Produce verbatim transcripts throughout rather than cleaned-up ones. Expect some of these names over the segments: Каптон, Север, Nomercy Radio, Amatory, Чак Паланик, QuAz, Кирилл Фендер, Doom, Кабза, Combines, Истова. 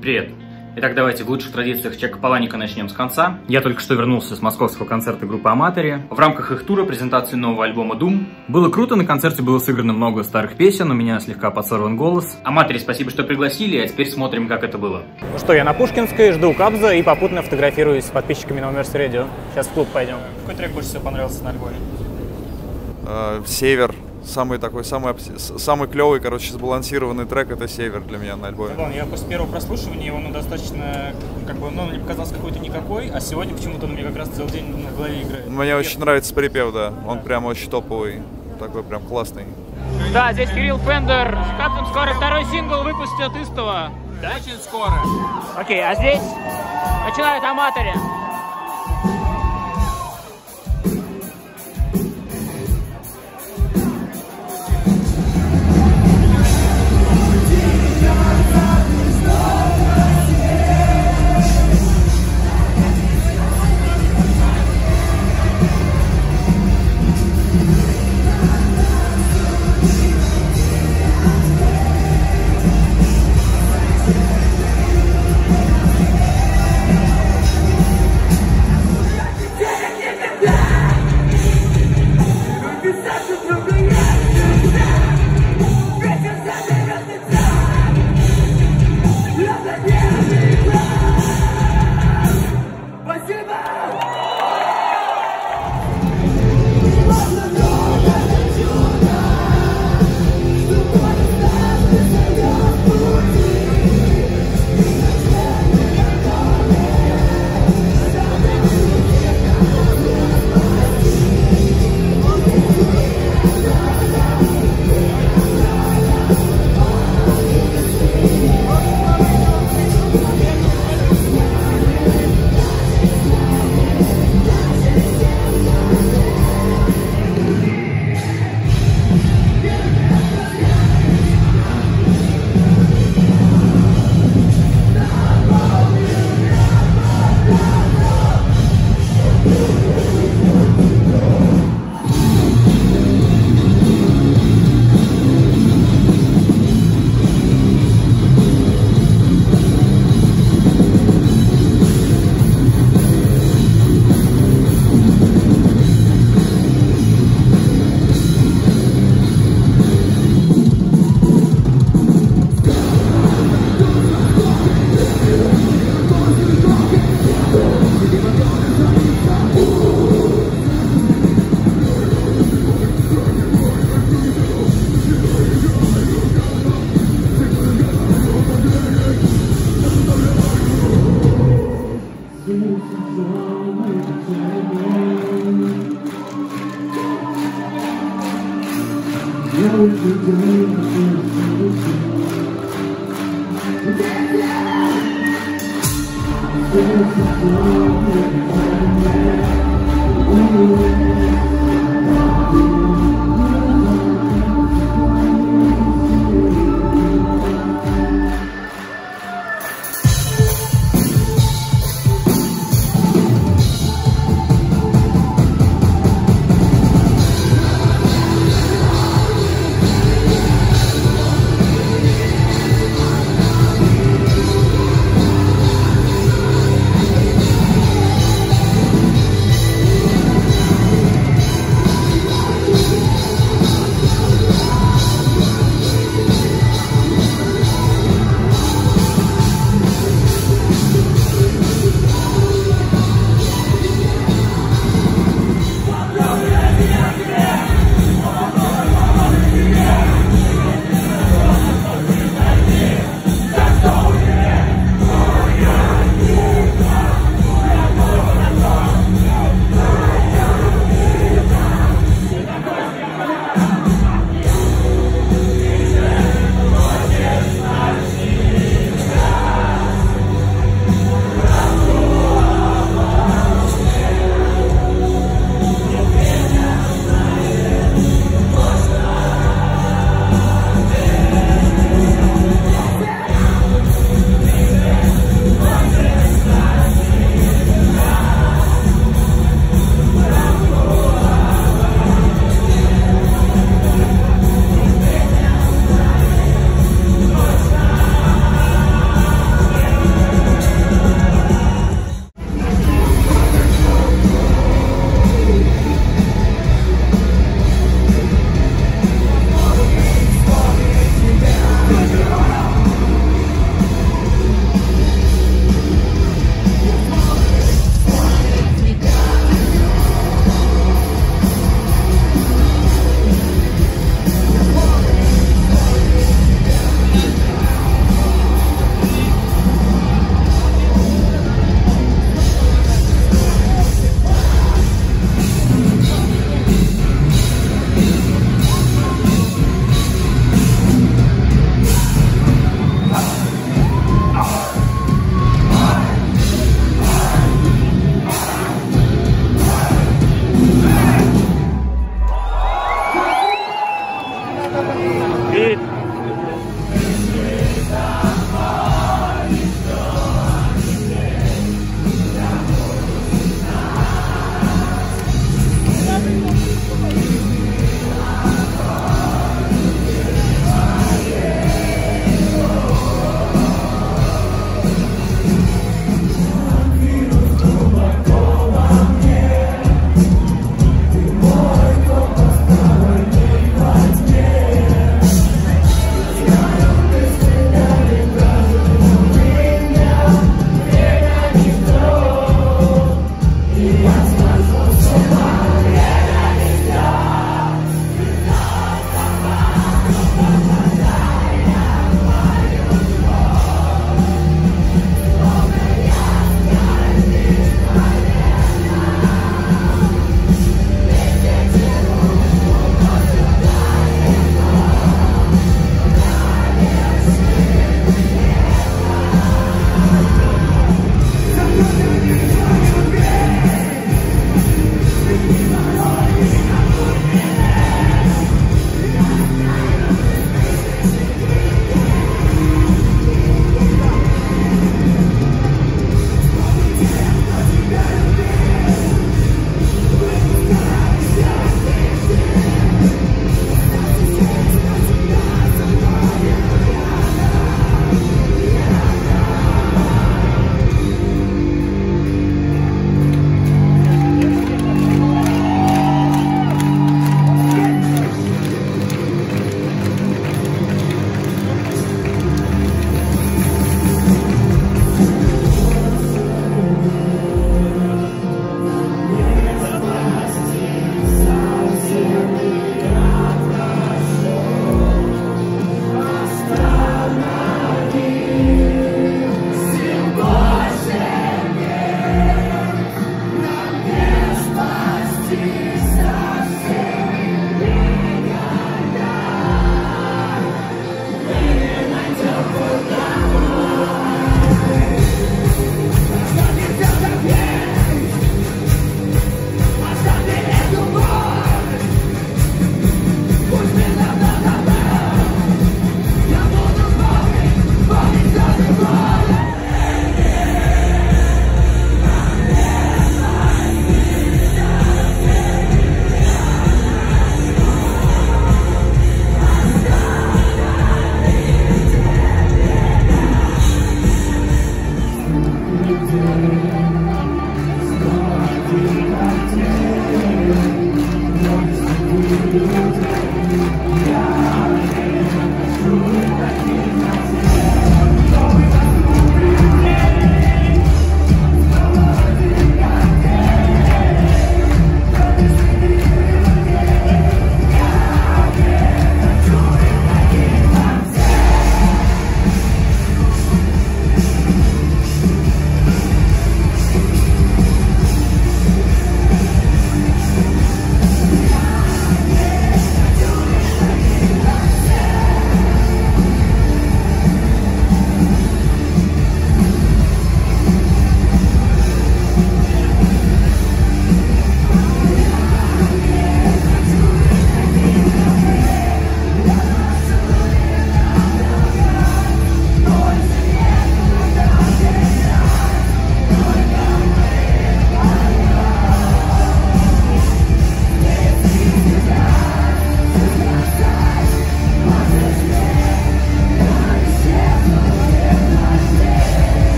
Привет! Итак, давайте в лучших традициях Чака Паланика начнем с конца. Я только что вернулся с московского концерта группы Аматори. В рамках их тура презентации нового альбома Doom. Было круто, на концерте было сыграно много старых песен, у меня слегка подсорван голос. Аматори, спасибо, что пригласили, а теперь смотрим, как это было. Ну что, я на Пушкинской, жду Кабза и попутно фотографируюсь с подписчиками Nomercy Radio. Сейчас в клуб пойдем. Какой трек больше всего понравился на альбоме? Э, «Север». Самый такой, самый, самый клевый, короче, сбалансированный трек — это «Север» для меня на альбоме. Я после первого прослушивания его, ну, достаточно, как бы, ну, он мне показался какой-то никакой, а сегодня почему-то он мне как раз целый день на голове играет. Мне Привет. очень нравится припев, да, он да. прям очень топовый, такой прям классный. Да, здесь Кирилл Фендер, Каптон скоро второй сингл выпустят Истова. Да? Очень скоро. Окей, а здесь начинают Аматори.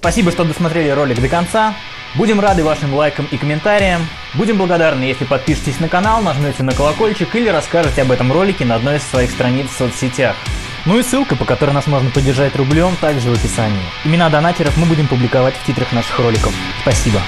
Спасибо, что досмотрели ролик до конца. Будем рады вашим лайкам и комментариям. Будем благодарны, если подпишетесь на канал, нажмете на колокольчик или расскажете об этом ролике на одной из своих страниц в соцсетях. Ну и ссылка, по которой нас можно поддержать рублем, также в описании. Имена донатеров мы будем публиковать в титрах наших роликов. Спасибо.